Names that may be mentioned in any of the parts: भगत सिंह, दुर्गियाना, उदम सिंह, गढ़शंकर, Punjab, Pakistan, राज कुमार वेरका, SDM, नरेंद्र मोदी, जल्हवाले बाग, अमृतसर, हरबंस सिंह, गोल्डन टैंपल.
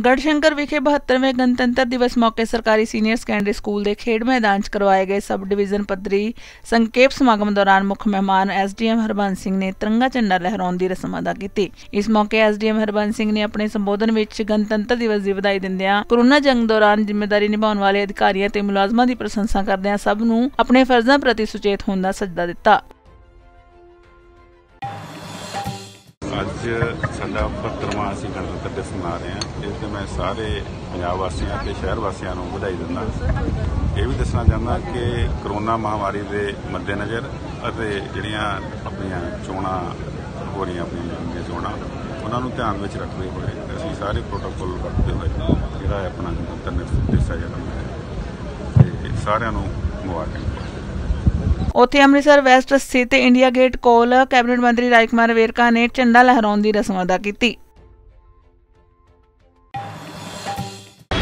गढ़शंकर विखे 72वें गणतंत्र दिवस मौके सरकारी सीनियर सेकेंडरी स्कूल के खेड मैदान च करवाए गए सब डिवीजन पद्धरी संकेप समागम दौरान मुख्य मेहमान SDM हरबंस सिंह ने तिरंगा झंडा लहराउण दी रस्म अदा की। इस मौके SDM हरबंस सिंह ने अपने संबोधन विच गणतंत्र दिवस की ਵਧਾਈ ਦਿੰਦਿਆਂ कोरोना जंग दौरान जिम्मेदारी निभाने वाले अधिकारियों ते मुलाजमां की प्रशंसा करदियां सब नूं अपने फर्जां प्रति सुचेत होण दा सजदा दिता। आज साढ़ा 72वां असीं गणतंत्र दिवस मना रहे हैं। इसलिए मैं सारे पंजाब वासियों के शहर वासियों को बधाई दिंदा। ये भी दसना चाहता कि कोरोना महामारी के मद्देनज़र और जिहड़ियां अपनियां चोणां हो रही अपनी चोणां उन्होंने ध्यान में रखते हुए असीं सारे प्रोटोकॉल रखते हुए जिहड़ा अपना गणतंत्र दिवस है सारिआं नूं मुबारक। उत्थे अमृतसर वैस्ट स्थित इंडिया गेट कोल कैबिनेट मंत्री राज कुमार वेरका ने झंडा लहराउण दी रस्म अदा की।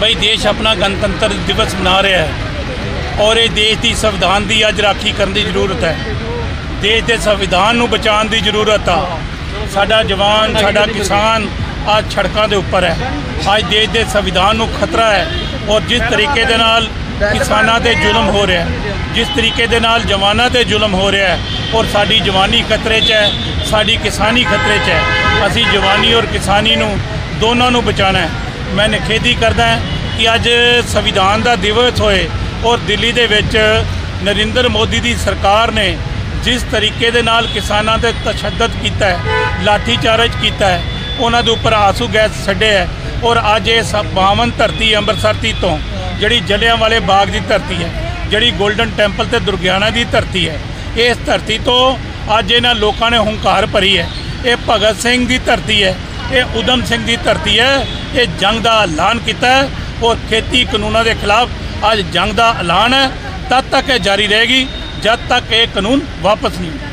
भाई देश अपना गणतंत्र दिवस मना रहा है और ये देश की संविधान की अज राखी करने की जरूरत है। देश के संविधान को बचाने की जरूरत है। साडा जवान साडा किसान आज सड़कों के उपर है। आज देश के संविधान को खतरा है और जिस तरीके के नाल किसानों पर जुल्म हो रहा है, जिस तरीके के नाल जवानों पर जुल्म हो रहा है और साड़ी जवानी खतरे च है, साड़ी किसानी खतरे च है। असी जवानी और किसानी नूं दोनों नूं बचाना है। मैं निखेधी करदा है कि अज संविधान का दिवस होए और दिल्ली दे विच नरेंद्र मोदी दी सरकार ने जिस तरीके के नाल किसानों ते तशद्दद कीता है, लाठीचार्ज कीता है, उन्हां दे उपर आंसू गैस छड्डे है और अज इस पावन धरती अंमृतसर दी तों जिहड़ी जल्हवाले बाग की धरती है, जिहड़ी गोल्डन टैंपल ते दुर्गियाना की धरती है, इस धरती तो अज इन्हां लोगों ने हुंकार भरी है। ये भगत सिंह की धरती है, ये उदम सिंह की धरती है। ये जंग का ऐलान किया और खेती कानूनों के खिलाफ अज जंग का ऐलान है। तद तक यह जारी रहेगी जब तक ये कानून वापस नहीं।